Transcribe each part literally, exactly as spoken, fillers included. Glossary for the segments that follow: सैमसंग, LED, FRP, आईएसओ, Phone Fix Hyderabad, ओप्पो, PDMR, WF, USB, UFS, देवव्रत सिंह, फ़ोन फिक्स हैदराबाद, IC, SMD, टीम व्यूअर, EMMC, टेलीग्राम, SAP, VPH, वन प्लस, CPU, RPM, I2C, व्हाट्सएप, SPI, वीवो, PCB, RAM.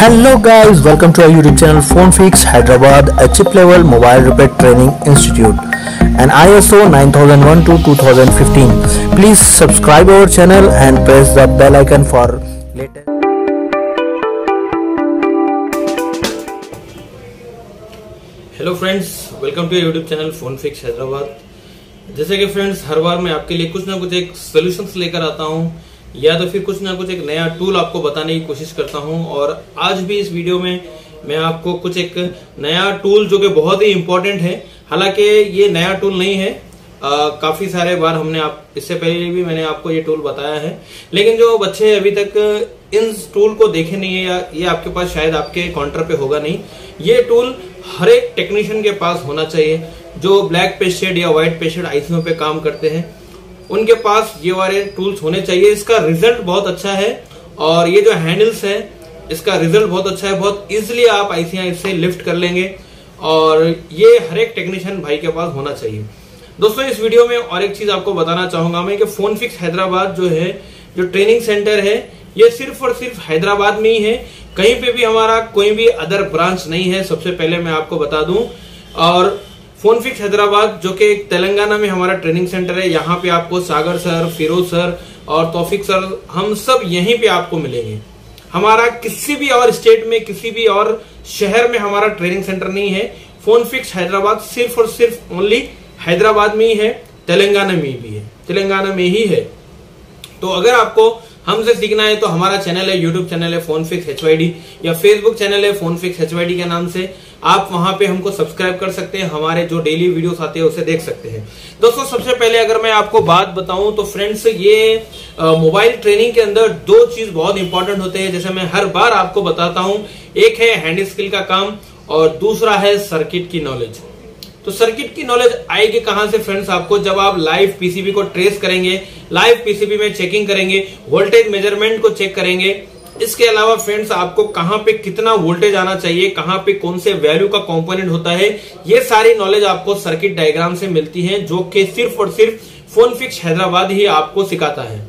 Hello guys, welcome to our YouTube channel phone fix Hyderabad, a chip level mobile repair training institute and आईएसओ nine thousand one two two thousand fifteen. Please subscribe our channel and press the bell icon for latest. Hello friends, welcome to YouTube channel phone fix Hyderabad. जैसे कि friends, हर बार मैं आपके लिए कुछ ना कुछ एक solutions लेकर आता हूँ या तो फिर कुछ ना कुछ एक नया टूल आपको बताने की कोशिश करता हूं. और आज भी इस वीडियो में मैं आपको कुछ एक नया टूल जो कि बहुत ही इम्पोर्टेंट है, हालांकि ये नया टूल नहीं है, आ, काफी सारे बार हमने आप इससे पहले भी मैंने आपको ये टूल बताया है, लेकिन जो बच्चे अभी तक इन टूल को देखे नहीं है या ये आपके पास शायद आपके काउंटर पे होगा नहीं, ये टूल हर एक टेक्नीशियन के पास होना चाहिए जो ब्लैक पेस्टेड या व्हाइट पेस्टेड आईसीओ पे काम करते हैं. उनके पास ये वाले टूल्स होने चाहिए. इसका रिजल्ट बहुत अच्छा है और ये जो हैंडल्स है इसका रिजल्ट बहुत अच्छा है. बहुत इजीली आप आईसीयां इससे लिफ्ट कर लेंगे और ये हर एक टेक्नीशियन भाई के पास होना चाहिए. दोस्तों, इस वीडियो में और एक चीज आपको बताना चाहूंगा मैं कि फोन फिक्स हैदराबाद जो है, जो ट्रेनिंग सेंटर है, ये सिर्फ और सिर्फ हैदराबाद में ही है. कहीं पे भी हमारा कोई भी अदर ब्रांच नहीं है, सबसे पहले मैं आपको बता दूं. और फोन फिक्स हैदराबाद जो कि तेलंगाना में हमारा ट्रेनिंग सेंटर है, यहाँ पे आपको सागर सर, फिरोज सर और तौफिक सर, हम सब यहीं पे आपको मिलेंगे. हमारा किसी भी और स्टेट में, किसी भी और शहर में हमारा ट्रेनिंग सेंटर नहीं है. फोन फिक्स हैदराबाद सिर्फ और सिर्फ ओनली हैदराबाद में ही है, तेलंगाना में भी है, तेलंगाना में ही है. तो अगर आपको हमसे सीखना है तो हमारा चैनल है, यूट्यूब चैनल है फोन फिक्स एचवाईडी या फेसबुक चैनल है फोन फिक्स एचवाईडी के नाम से. आप वहां पे हमको सब्सक्राइब कर सकते हैं, हमारे जो डेली वीडियोस आते हैं उसे देख सकते हैं. दोस्तों, सबसे पहले अगर मैं आपको बात बताऊं तो फ्रेंड्स, ये मोबाइल ट्रेनिंग के अंदर दो चीज बहुत इंपॉर्टेंट होते हैं, जैसे मैं हर बार आपको बताता हूं. एक है हैंड स्किल का काम और दूसरा है सर्किट की नॉलेज. तो सर्किट की नॉलेज आएगी कहां से फ्रेंड्स? आपको जब आप लाइव पीसीबी को ट्रेस करेंगे, लाइव पीसीबी में चेकिंग करेंगे, वोल्टेज मेजरमेंट को चेक करेंगे. इसके अलावा फ्रेंड्स, आपको कहां पे कितना वोल्टेज आना चाहिए, कहां पे कौन से वैल्यू का कंपोनेंट होता है, ये सारी नॉलेज आपको सर्किट डायग्राम से मिलती है, जो कि सिर्फ और सिर्फ फोन फिक्स हैदराबाद ही आपको सिखाता है.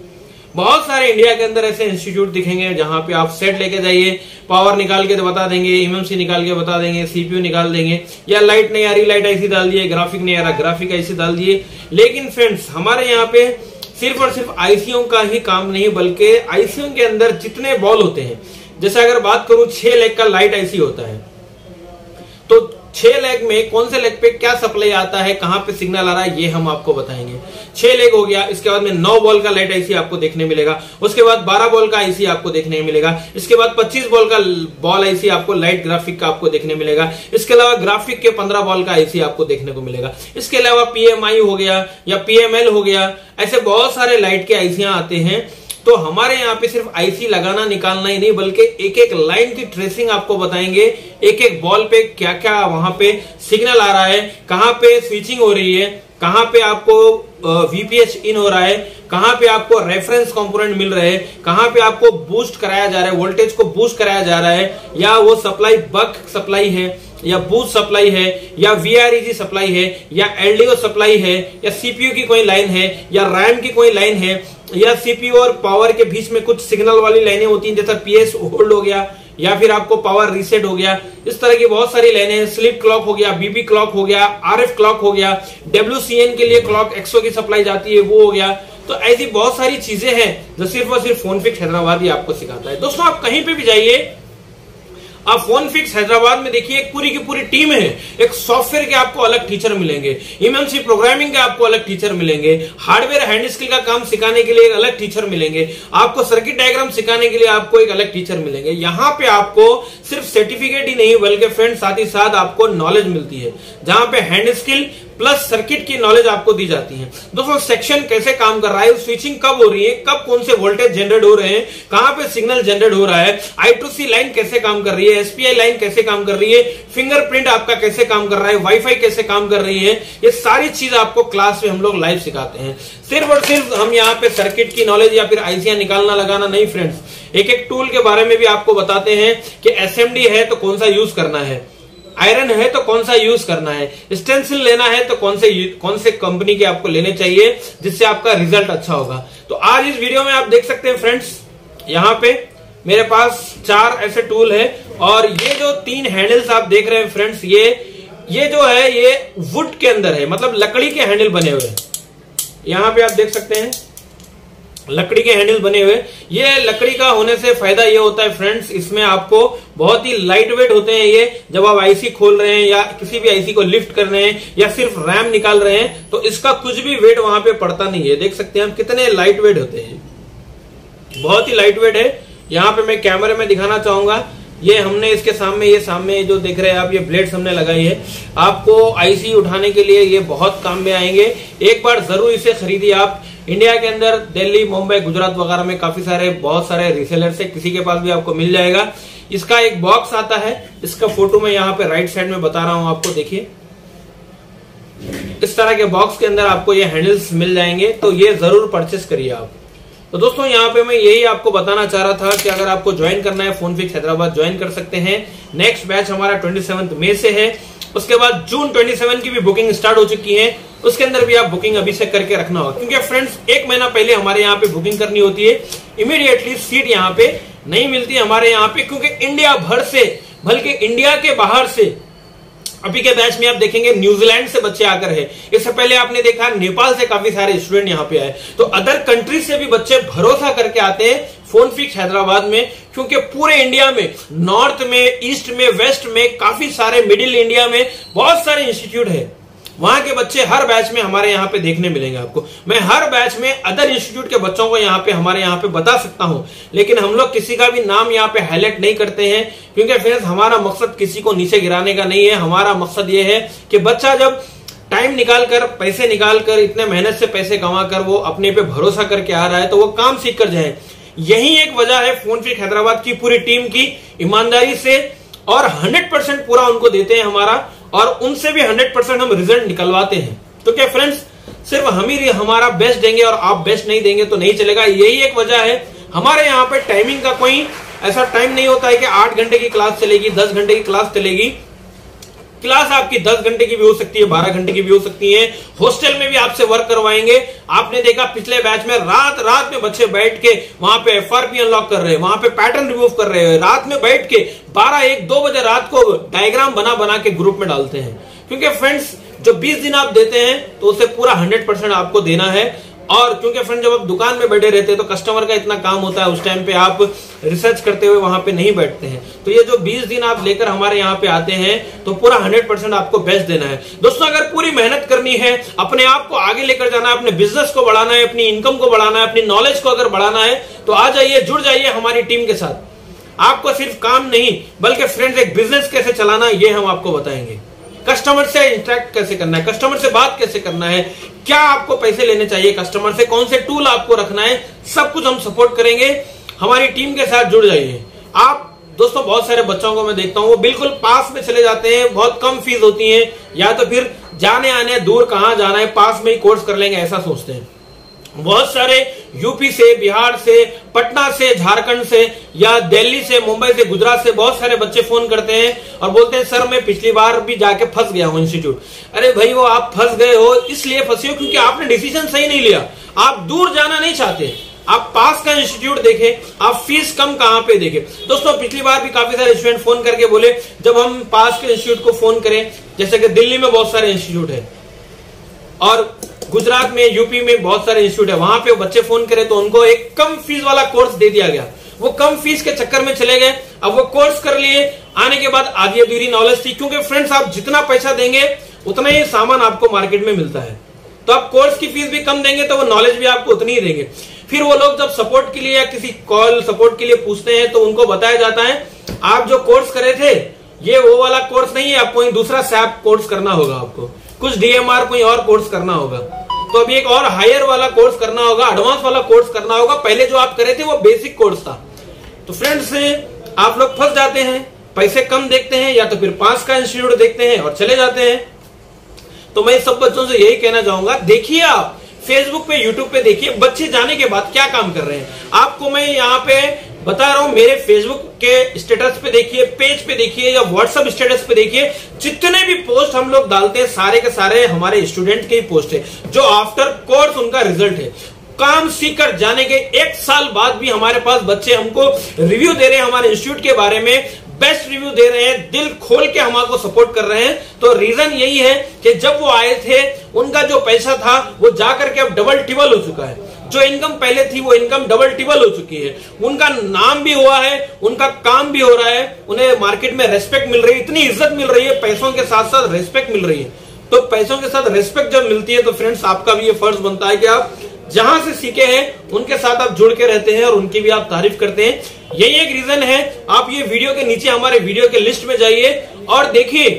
बहुत सारे इंडिया के अंदर ऐसे इंस्टीट्यूट दिखेंगे जहां पे आप सेट लेके जाइए, पावर निकाल के बता देंगे, ईएमएमसी निकाल के बता देंगे, सीपीयू निकाल देंगे, या लाइट नहीं आ रही लाइट आईसी डाल दिए, ग्राफिक नहीं आ रहा ग्राफिक आईसी डाल दिए. लेकिन फ्रेंड्स, हमारे यहाँ पे सिर्फ और सिर्फ आईसीओ का ही काम नहीं, बल्कि आईसीओ के अंदर जितने बॉल होते हैं, जैसे अगर बात करूं छह लेग का लाइट आईसी होता है, तो छह लेग में कौन से लेग पे क्या सप्लाई आता है, कहां पे सिग्नल आ रहा है, ये हम आपको बताएंगे. छह लेग हो गया, इसके बाद में नौ बॉल का लाइट आईसी आपको देखने मिलेगा, उसके बाद बारह बॉल का आईसी आपको देखने मिलेगा, इसके बाद पच्चीस बॉल का बॉल आईसी आपको लाइट ग्राफिक का आपको देखने मिलेगा, इसके अलावा ग्राफिक के पंद्रह बॉल का आईसी आपको देखने को मिलेगा. इसके अलावा पीएमआई हो गया या पीएमएल हो गया, ऐसे बहुत सारे लाइट के आईसियां आते हैं. तो हमारे यहाँ पे सिर्फ आईसी लगाना निकालना ही नहीं, बल्कि एक एक लाइन की ट्रेसिंग आपको बताएंगे, एक एक बॉल पे क्या क्या वहां पे सिग्नल आ रहा है, कहाँ पे स्विचिंग हो रही है, कहाँ पे आपको वीपीएच इन हो रहा है, कहाँ पे आपको रेफरेंस कंपोनेंट मिल रहे हैं, कहाँ पे आपको बूस्ट कराया जा रहा है, वोल्टेज को बूस्ट कराया जा रहा है, या वो सप्लाई बक सप्लाई है या बूस्ट सप्लाई है या वीआरईजी सप्लाई है या एलडीओ सप्लाई है या सीपीयू की कोई लाइन है या रैम की कोई लाइन है या सीपीयू और पावर के बीच में कुछ सिग्नल वाली लाइनें होती हैं, जैसा पीएस होल्ड हो गया या फिर आपको पावर रीसेट हो गया, इस तरह की बहुत सारी लाइनें. स्लीप क्लॉक हो गया, बीबी क्लॉक हो गया, आरएफ क्लॉक हो गया, डब्ल्यूसीएन के लिए क्लॉक एक्सो की सप्लाई जाती है, वो हो गया. तो ऐसी बहुत सारी चीजें हैं जो सिर्फ और सिर्फ फोन फिक्स हैदराबाद ही आपको सिखाता है. दोस्तों, आप कहीं पे भी जाइए, आप फोन फिक्स हैदराबाद में देखिए, एक पूरी की पूरी टीम है. एक सॉफ्टवेयर के आपको अलग टीचर मिलेंगे, ईएमएमसी प्रोग्रामिंग के आपको अलग टीचर मिलेंगे, हार्डवेयर हैंड स्किल का काम सिखाने के लिए एक अलग टीचर मिलेंगे, आपको सर्किट डायग्राम सिखाने के लिए आपको एक अलग टीचर मिलेंगे. यहाँ पे आपको सिर्फ सर्टिफिकेट ही नहीं, बल्कि फ्रेंड साथ ही साथ आपको नॉलेज मिलती है, जहां पे हैंड स्किल प्लस सर्किट की नॉलेज आपको दी जाती है. दोस्तों, सेक्शन कैसे काम कर रहा है, स्विचिंग कब हो रही है, कब कौन से वोल्टेज जनरेट हो रहे हैं, कहां पे सिग्नल जनरेट हो रहा है, आई टू सी लाइन कैसे काम कर रही है, एसपीआई लाइन कैसे काम कर रही है, फिंगरप्रिंट आपका कैसे काम कर रहा है, वाईफाई कैसे काम कर रही है, ये सारी चीज आपको क्लास में हम लोग लाइव सिखाते हैं. सिर्फ और सिर्फ हम यहाँ पे सर्किट की नॉलेज या फिर आईसीयां निकालना लगाना नहीं फ्रेंड्स, एक एक टूल के बारे में भी आपको बताते हैं कि एसएमडी है तो कौन सा यूज करना है, आयरन है तो कौन सा यूज करना है, स्टेंसिल लेना है तो कौन से कौन से कंपनी के आपको लेने चाहिए जिससे आपका रिजल्ट अच्छा होगा. तो आज इस वीडियो में आप देख सकते हैं फ्रेंड्स, यहाँ पे मेरे पास चार ऐसे टूल है। और ये जो तीन हैंडल्स आप देख रहे हैं फ्रेंड्स, ये ये जो है ये वुड के अंदर है, मतलब लकड़ी के हैंडल बने हुए हैं। यहाँ पे आप देख सकते हैं लकड़ी के हैंडल बने हुए। ये लकड़ी का होने से फायदा ये होता है फ्रेंड्स, इसमें आपको बहुत ही लाइट वेट होते हैं ये। जब आप आईसी खोल रहे हैं या किसी भी आईसी को लिफ्ट कर रहे हैं या सिर्फ रैम निकाल रहे हैं तो इसका कुछ भी वेट वहां पे पड़ता नहीं है। देख सकते हैं हम कितने लाइट वेट होते हैं, बहुत ही लाइट वेट है। यहाँ पे मैं कैमरे में दिखाना चाहूंगा, ये हमने इसके सामने ये सामने जो देख रहे हैं आप, ये ब्लेड्स हमने लगाई है। आपको आईसी उठाने के लिए ये बहुत काम में आएंगे। एक बार जरूर इसे खरीदिए। आप इंडिया के अंदर दिल्ली, मुंबई, गुजरात वगैरह में काफी सारे बहुत सारे रिसेलर से किसी के पास भी आपको मिल जाएगा। इसका एक बॉक्स आता है, इसका फोटो मैं यहाँ पे राइट साइड में बता रहा हूँ आपको, देखिए इस तरह के बॉक्स के अंदर आपको ये हैंडल्स मिल जाएंगे। तो ये जरूर परचेस करिए आप। तो दोस्तों यहाँ पे मैं यही आपको बताना चाह रहा था कि अगर आपको ज्वाइन करना है फोन फिक्स हैदराबाद ज्वाइन कर सकते हैं। नेक्स्ट बैच हमारा सत्ताईस मई से है, उसके बाद जून सत्ताईस की भी बुकिंग स्टार्ट हो चुकी है। उसके अंदर भी आप बुकिंग अभी से करके रखना होगा, क्योंकि फ्रेंड्स एक महीना पहले हमारे यहाँ पे बुकिंग करनी होती है। इमीडिएटली सीट यहाँ पे नहीं मिलती हमारे यहाँ पे, क्योंकि इंडिया भर से बल्कि इंडिया के बाहर से अभी के बैच में आप देखेंगे न्यूजीलैंड से बच्चे आकर है। इससे पहले आपने देखा नेपाल से काफी सारे स्टूडेंट यहाँ पे आए। तो अदर कंट्री से भी बच्चे भरोसा करके आते हैं फोन फिक्स हैदराबाद में, क्योंकि पूरे इंडिया में, नॉर्थ में, ईस्ट में, वेस्ट में, काफी सारे मिडिल इंडिया में बहुत सारे इंस्टीट्यूट है। वहां के बच्चे हर बैच में हमारे यहाँ पे देखने मिलेंगे आपको। मैं हर बैच में अदर इंस्टीट्यूट के बच्चों को यहाँ पे हमारे यहाँ पे बता सकता हूँ, लेकिन हम लोग किसी का भी नाम यहाँ पे हाईलाइट नहीं करते हैं, क्योंकि फ्रेंड्स हमारा मकसद किसी को नीचे गिराने का नहीं है। हमारा मकसद ये है कि बच्चा जब टाइम निकाल कर, पैसे निकाल कर, इतने मेहनत से पैसे कमा कर वो अपने पे भरोसा करके आ रहा है तो वो काम सीख कर जाए। यही एक वजह है फोन फिक्स हैदराबाद की पूरी टीम की ईमानदारी से, और हंड्रेड परसेंट पूरा उनको देते हैं हमारा, और उनसे भी हंड्रेड परसेंट हम रिजल्ट निकलवाते हैं। तो क्या फ्रेंड्स सिर्फ हम ही हमारा बेस्ट देंगे और आप बेस्ट नहीं देंगे तो नहीं चलेगा। यही एक वजह है हमारे यहाँ पे टाइमिंग का कोई ऐसा टाइम नहीं होता है कि आठ घंटे की क्लास चलेगी, दस घंटे की क्लास चलेगी। क्लास आपकी दस घंटे की भी हो सकती है, बारह घंटे की भी हो सकती है। हॉस्टल में भी आपसे वर्क करवाएंगे। आपने देखा पिछले बैच में रात रात में बच्चे बैठ के वहां पे एफआरपी अनलॉक कर रहे हैं, वहां पे पैटर्न रिमूव कर रहे हैं, रात में बैठ के बारह एक दो बजे रात को डायग्राम बना बना के ग्रुप में डालते हैं। क्योंकि फ्रेंड्स जो बीस दिन आप देते हैं तो उसे पूरा हंड्रेड परसेंट आपको देना है। और क्योंकि फ्रेंड जब आप दुकान में बैठे रहते हैं तो कस्टमर का इतना काम होता है, उस टाइम पे आप रिसर्च करते हुए वहां पे नहीं बैठते हैं। तो ये जो बीस दिन आप लेकर हमारे यहाँ पे आते हैं तो पूरा हंड्रेड परसेंट आपको बेस्ट देना है। दोस्तों अगर पूरी मेहनत करनी है, अपने आप को आगे लेकर जाना है, अपने बिजनेस को बढ़ाना है, अपनी इनकम को बढ़ाना है, अपनी नॉलेज को अगर बढ़ाना है तो आ जाइए, जुड़ जाइए हमारी टीम के साथ। आपको सिर्फ काम नहीं बल्कि फ्रेंड्स एक बिजनेस कैसे चलाना है ये हम आपको बताएंगे, कस्टमर से इंटरेक्ट कैसे करना है, कस्टमर से बात कैसे करना है, क्या आपको पैसे लेने चाहिए कस्टमर से, कौन से टूल आपको रखना है, सब कुछ हम सपोर्ट करेंगे। हमारी टीम के साथ जुड़ जाइए आप। दोस्तों बहुत सारे बच्चों को मैं देखता हूँ वो बिल्कुल पास में चले जाते हैं, बहुत कम फीस होती है, या तो फिर जाने आने दूर कहाँ जाना है, पास में ही कोर्स कर लेंगे ऐसा सोचते हैं। बहुत सारे यूपी से, बिहार से, पटना से, झारखंड से, या दिल्ली से, मुंबई से, गुजरात से बहुत सारे बच्चे फोन करते हैं और बोलते हैं सर मैं पिछली बार भी जाके फंस गया हूँ इंस्टीट्यूट। अरे भाई वो आप फंस गए हो, इसलिए फंसे हो क्योंकि आपने डिसीजन सही नहीं लिया। आप दूर जाना नहीं चाहते, आप पास का इंस्टीट्यूट देखें, आप फीस कम कहाँ पे देखें। दोस्तों पिछली बार भी काफी सारे स्टूडेंट फोन करके बोले जब हम पास के इंस्टीट्यूट को फोन करें, जैसे कि दिल्ली में बहुत सारे इंस्टीट्यूट है और गुजरात में, यूपी में बहुत सारे इंस्टीट्यूट है, वहां पे बच्चे फोन करे तो उनको एक कम फीस वाला कोर्स दे दिया गया। वो कम फीस के चक्कर में चले गए, अब वो कोर्स कर लिए, आने के बाद आधी अधूरी नॉलेज थी। क्योंकि फ्रेंड्स आप जितना पैसा देंगे उतना ही सामान आपको मार्केट में मिलता है, तो आप कोर्स की फीस भी कम देंगे तो वो नॉलेज भी आपको उतनी ही देंगे। फिर वो लोग जब सपोर्ट के लिए या किसी कॉल सपोर्ट के लिए पूछते हैं तो उनको बताया जाता है आप जो कोर्स करे थे ये वो वाला कोर्स नहीं है, आपको दूसरा सैप कोर्स करना होगा, आपको कुछ डीएमआर कोई और कोर्स करना होगा, तो अभी एक और हायर वाला कोर्स करना होगा, एडवांस वाला कोर्स करना होगा। पहले जो आप करे थे वो बेसिक कोर्स था। तो फ्रेंड्स आप लोग फंस जाते हैं, पैसे कम देखते हैं या तो फिर पास का इंस्टीट्यूट देखते हैं और चले जाते हैं। तो मैं सब बच्चों से यही कहना चाहूंगा, देखिए आप फेसबुक पे, यूट्यूब पे देखिए बच्चे जाने के बाद क्या काम कर रहे हैं। आपको मैं यहाँ पे बता रहा हूं, मेरे फेसबुक के स्टेटस पे देखिए, पेज पे देखिए या व्हाट्सएप स्टेटस पे देखिए, जितने भी पोस्ट हम लोग डालते हैं सारे के सारे हमारे स्टूडेंट के ही पोस्ट है जो आफ्टर कोर्स उनका रिजल्ट है। काम सीखकर जाने के एक साल बाद भी हमारे पास बच्चे हमको रिव्यू दे रहे हैं, हमारे इंस्टीट्यूट के बारे में बेस्ट रिव्यू दे रहे हैं, दिल खोल के हमारे सपोर्ट कर रहे हैं। तो रीजन यही है कि जब वो आए थे उनका जो पैसा था वो जाकर के अब डबल ट्रिपल हो चुका है, जो इनकम पहले थी वो इनकम डबल ट्रिपल हो चुकी है, उनका नाम भी हुआ है, उनका काम भी हो रहा है, उन्हें मार्केट में रेस्पेक्ट मिल रही है, इतनी इज्जत मिल रही है, पैसों के साथ साथ रेस्पेक्ट मिल रही है। तो पैसों के साथ रेस्पेक्ट जब मिलती है तो फ्रेंड्स आपका भी ये फर्ज बनता है कि आप जहां से सीखे हैं उनके साथ आप जुड़ के रहते हैं और उनकी भी आप तारीफ करते हैं। यही एक रीजन है। आप ये वीडियो के नीचे हमारे वीडियो के लिस्ट में जाइए और देखिए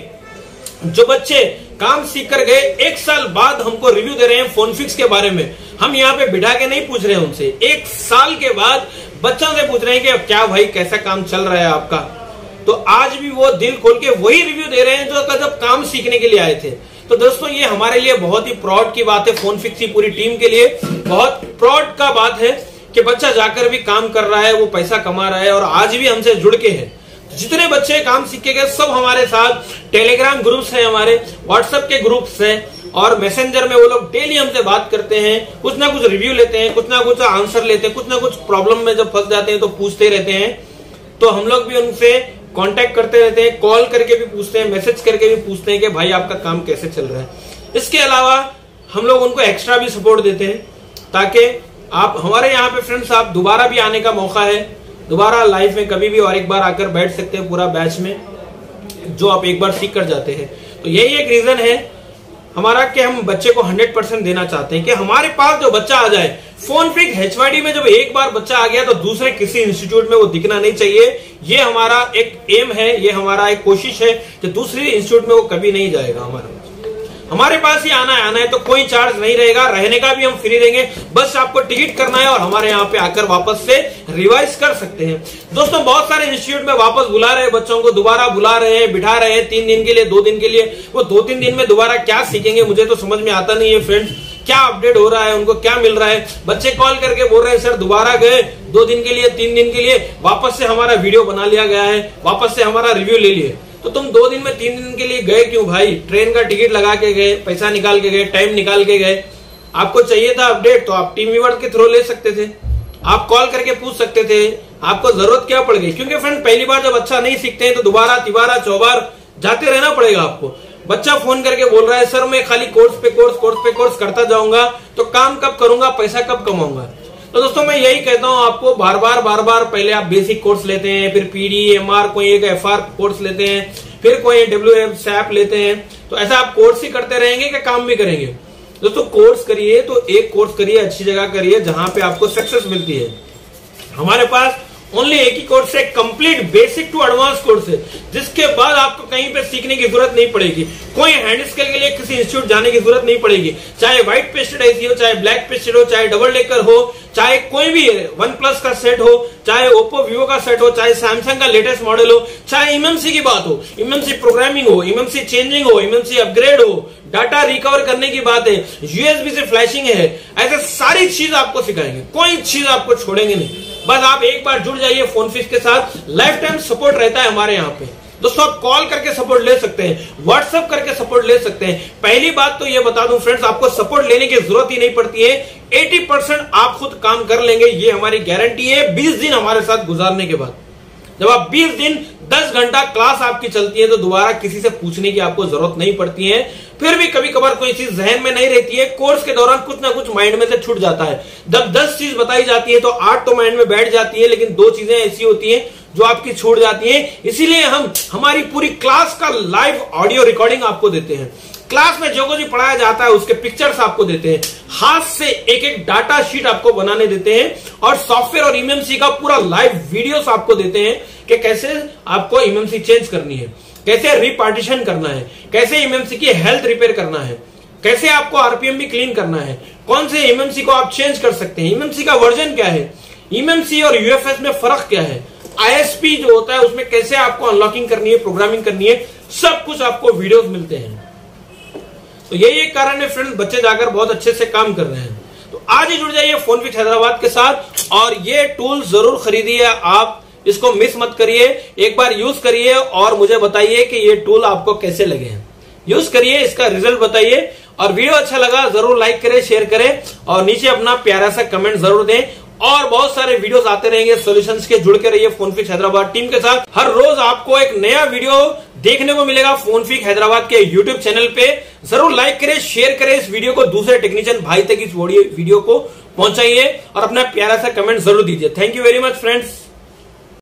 जो बच्चे काम सीख कर गए एक साल बाद हमको रिव्यू दे रहे हैं फोन फिक्स के बारे में। हम यहाँ पे बिठा के नहीं पूछ रहे हैं उनसे, एक साल के बाद बच्चों से पूछ रहे हैं कि क्या भाई कैसा काम चल रहा है आपका। तो आज भी वो दिल खोल के वही रिव्यू दे रहे हैं जो जब काम सीखने के लिए आए थे। तो दोस्तों ये हमारे लिए बहुत ही प्राउड की बात है, फोन फिक्स की पूरी टीम के लिए बहुत प्राउड का बात है कि बच्चा जाकर भी काम कर रहा है, वो पैसा कमा रहा है और आज भी हमसे जुड़ के है। जितने बच्चे काम सीखे गए सब हमारे साथ टेलीग्राम ग्रुप्स हैं, हमारे व्हाट्सएप के ग्रुप्स हैं और मैसेंजर में वो लोग डेली हमसे बात करते हैं, कुछ ना कुछ रिव्यू लेते हैं, कुछ ना कुछ आंसर लेते हैं, कुछ ना कुछ प्रॉब्लम में जब फंस जाते हैं तो पूछते रहते हैं। तो हम लोग भी उनसे कांटेक्ट करते रहते हैं, कॉल करके भी पूछते हैं, मैसेज करके भी पूछते हैं कि भाई आपका काम कैसे चल रहा है। इसके अलावा हम लोग उनको एक्स्ट्रा भी सपोर्ट देते हैं ताकि आप हमारे यहाँ पे फ्रेंड्स आप दोबारा भी आने का मौका है, दोबारा लाइफ में कभी भी और एक बार आकर बैठ सकते हैं पूरा बैच में जो आप एक बार सीख कर जाते हैं। तो यही एक रीजन है हमारा कि हम बच्चे को हंड्रेड परसेंट देना चाहते हैं कि हमारे पास जो बच्चा आ जाए फोन फिक्स एचवाईडी में, जब एक बार बच्चा आ गया तो दूसरे किसी इंस्टीट्यूट में वो दिखना नहीं चाहिए। ये हमारा एक एम है, ये हमारा एक कोशिश है कि दूसरे इंस्टीट्यूट में वो कभी नहीं जाएगा। हमारा हमारे पास ही आना है, आना है तो कोई चार्ज नहीं रहेगा, रहने का भी हम फ्री देंगे, बस आपको टिकट करना है और हमारे यहाँ पे आकर वापस से रिवाइज कर सकते हैं। दोस्तों बहुत सारे इंस्टीट्यूट में वापस बुला रहे हैं बच्चों को, दोबारा बुला रहे हैं, बिठा रहे हैं तीन दिन के लिए, दो दिन के लिए। वो दो तीन दिन में दोबारा क्या सीखेंगे मुझे तो समझ में आता नहीं है फ्रेंड्स, क्या अपडेट हो रहा है, उनको क्या मिल रहा है। बच्चे कॉल करके बोल रहे हैं सर दोबारा गए दो दिन के लिए, तीन दिन के लिए, वापस से हमारा वीडियो बना लिया गया है, वापस से हमारा रिव्यू ले लिए। तो तुम दो दिन में तीन दिन के लिए गए क्यों भाई? ट्रेन का टिकट लगा के गए, पैसा निकाल के गए, टाइम निकाल के गए। आपको चाहिए था अपडेट तो आप टीम व्यूअर के थ्रू ले सकते थे, आप कॉल करके पूछ सकते थे, आपको जरूरत क्या पड़ गई? क्योंकि फ्रेंड पहली बार जब अच्छा नहीं सीखते हैं तो दोबारा तिबारा चौबार जाते रहना पड़ेगा आपको। बच्चा फोन करके बोल रहा है सर मैं खाली कोर्स पे कोर्स कोर्स पे कोर्स करता जाऊंगा तो काम कब करूंगा, पैसा कब कमाऊंगा? तो दोस्तों मैं यही कहता हूं आपको बार बार बार बार पहले आप बेसिक कोर्स लेते हैं, फिर पीडीएमआर कोई एक एफआर कोर्स लेते हैं, फिर कोई डब्ल्यूएफ सैप लेते हैं। तो ऐसा आप कोर्स ही करते रहेंगे कि काम भी करेंगे? दोस्तों कोर्स करिए तो एक कोर्स करिए, अच्छी जगह करिए जहां पे आपको सक्सेस मिलती है। हमारे पास ओनली एक ही कोर्स है, complete basic to advance course है, जिसके बाद आपको कहीं पे सीखने की जरूरत नहीं पड़ेगी, कोई हैंड स्किल के लिए किसी इंस्टीट्यूट जाने की जरूरत नहीं पड़ेगी। चाहे व्हाइट पेस्टेड आईसी हो, चाहे ब्लैक पेस्टेड हो, चाहे डबल डेकर हो, चाहे कोई भी वन प्लस का सेट हो, चाहे ओप्पो वीवो का सेट हो, चाहे सैमसंग का लेटेस्ट मॉडल हो, चाहे ईएमएमसी की बात हो, ईएमएमसी प्रोग्रामिंग हो, ईएमएमसी चेंजिंग हो, ईएमएमसी अपग्रेड हो, डाटा रिकवर करने की बात है, यूएसबी से फ्लैशिंग है, ऐसे सारी चीज आपको सिखाएंगे, कोई चीज आपको छोड़ेंगे नहीं। बस आप एक बार जुड़ जाइए फोन फिक्स के साथ, लाइफ टाइम सपोर्ट रहता है हमारे यहाँ पे। दोस्तों आप कॉल करके सपोर्ट ले सकते हैं, व्हाट्सएप करके सपोर्ट ले सकते हैं। पहली बात तो ये बता दूं फ्रेंड्स, आपको सपोर्ट लेने की जरूरत ही नहीं पड़ती है, अस्सी परसेंट आप खुद काम कर लेंगे, ये हमारी गारंटी है। बीस दिन हमारे साथ गुजारने के बाद जब आप बीस दिन दस घंटा क्लास आपकी चलती है तो दोबारा किसी से पूछने की आपको जरूरत नहीं पड़ती है। फिर भी कभी कभार कोई चीज जहन में नहीं रहती है, कोर्स के दौरान कुछ ना कुछ माइंड में से छूट जाता है। जब दस चीज बताई जाती है तो आठ तो माइंड में बैठ जाती है, लेकिन दो चीजें ऐसी होती हैं जो आपकी छूट जाती हैं। इसीलिए हम हमारी पूरी क्लास का लाइव ऑडियो रिकॉर्डिंग आपको देते हैं, क्लास में जो कुछ भी पढ़ाया जाता है उसके पिक्चर्स आपको देते हैं, हाथ से एक एक डाटा शीट आपको बनाने देते हैं और सॉफ्टवेयर और ईएमएमसी का पूरा लाइव वीडियोस आपको देते हैं कि कैसे आपको ईएमएमसी चेंज करनी है, कैसे रिपार्टीशन करना है, कैसे ईएमएमसी की हेल्थ रिपेयर करना है, कैसे आपको आरपीएम भी क्लीन करना है, कौन से ईएमएमसी को आप चेंज कर सकते हैं, ईएमएमसी का वर्जन क्या है, ईएमएमसी और यूएफएस में फर्क क्या है, आईएसपी जो होता है उसमें कैसे आपको अनलॉकिंग करनी है, प्रोग्रामिंग करनी है, सब कुछ आपको वीडियोस मिलते हैं। तो यही एक कारण है फ्रेंड्स, बच्चे जाकर बहुत अच्छे से काम कर रहे हैं। तो आज ही जुड़ जाइए फोन फिक्स हैदराबाद के साथ और ये टूल जरूर खरीदिए, आप इसको मिस मत करिए, एक बार यूज करिए और मुझे बताइए कि ये टूल आपको कैसे लगे हैं। यूज करिए, इसका रिजल्ट बताइए और वीडियो अच्छा लगा जरूर लाइक करें, शेयर करें और नीचे अपना प्यारा सा कमेंट जरूर दें। और बहुत सारे वीडियोस आते रहेंगे सॉल्यूशंस के, जुड़ के रहिए फोन फिक्स हैदराबाद टीम के साथ। हर रोज आपको एक नया वीडियो देखने को मिलेगा फोन फिक्स हैदराबाद के यूट्यूब चैनल पे। जरूर लाइक करें, शेयर करें इस वीडियो को, दूसरे टेक्नीशियन भाई तक इस वीडियो को पहुंचाइए और अपना प्यारा सा कमेंट जरूर दीजिए। Thank you very much friends.